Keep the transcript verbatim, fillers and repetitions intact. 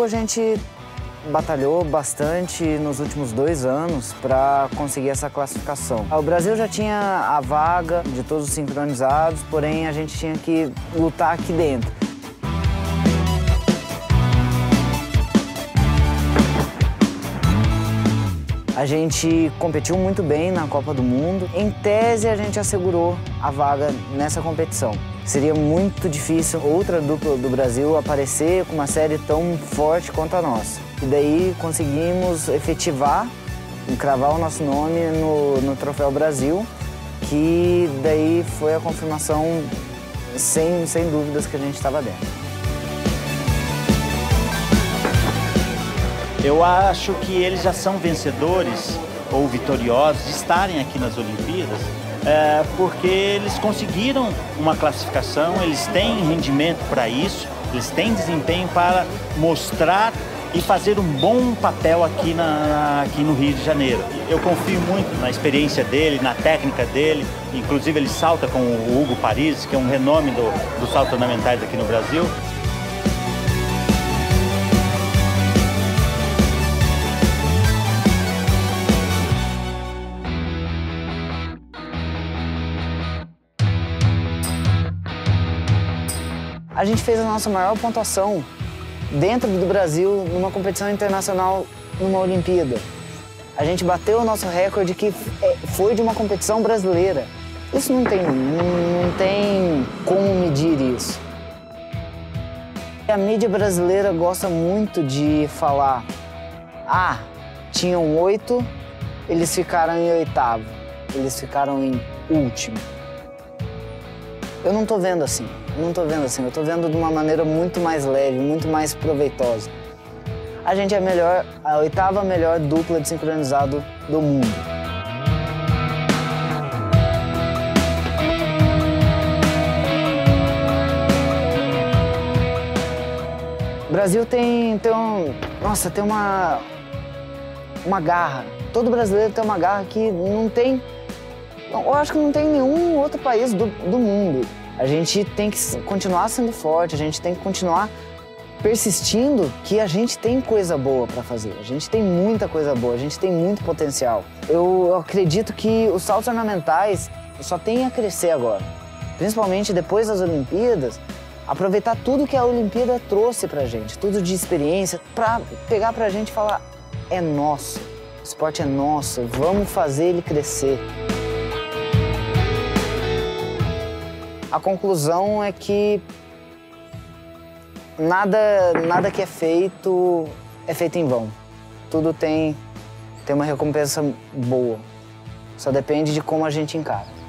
jogo a gente batalhou bastante nos últimos dois anos para conseguir essa classificação. O Brasil já tinha a vaga de todos os sincronizados, porém a gente tinha que lutar aqui dentro. A gente competiu muito bem na Copa do Mundo. Em tese, a gente assegurou a vaga nessa competição. Seria muito difícil outra dupla do Brasil aparecer com uma série tão forte quanto a nossa. E daí conseguimos efetivar, cravar o nosso nome no, no Troféu Brasil, que daí foi a confirmação, sem, sem dúvidas, que a gente estava dentro. Eu acho que eles já são vencedores ou vitoriosos de estarem aqui nas Olimpíadas, é, porque eles conseguiram uma classificação, eles têm rendimento para isso, eles têm desempenho para mostrar e fazer um bom papel aqui, na, aqui no Rio de Janeiro. Eu confio muito na experiência dele, na técnica dele, inclusive ele salta com o Hugo Paris, que é um renome do, dos saltos ornamentais aqui no Brasil. A gente fez a nossa maior pontuação dentro do Brasil numa competição internacional, numa Olimpíada. A gente bateu o nosso recorde que foi de uma competição brasileira. Isso não tem, não tem como medir isso. A mídia brasileira gosta muito de falar: ah, tinham oito, eles ficaram em oitavo, eles ficaram em último. Eu não tô vendo assim, não tô vendo assim, eu tô vendo de uma maneira muito mais leve, muito mais proveitosa. A gente é a melhor, a oitava melhor dupla de sincronizado do mundo. O Brasil tem, tem um, nossa, tem uma, uma garra. Todo brasileiro tem uma garra que não tem... Eu acho que não tem nenhum outro país do, do mundo. A gente tem que continuar sendo forte, a gente tem que continuar persistindo que a gente tem coisa boa para fazer. A gente tem muita coisa boa, a gente tem muito potencial. Eu, eu acredito que os saltos ornamentais só tem a crescer agora. Principalmente depois das Olimpíadas, aproveitar tudo que a Olimpíada trouxe pra gente, tudo de experiência, para pegar pra gente e falar: é nosso, o esporte é nosso, vamos fazer ele crescer. A conclusão é que nada, nada que é feito é feito em vão. Tudo tem, tem uma recompensa boa. Só depende de como a gente encara.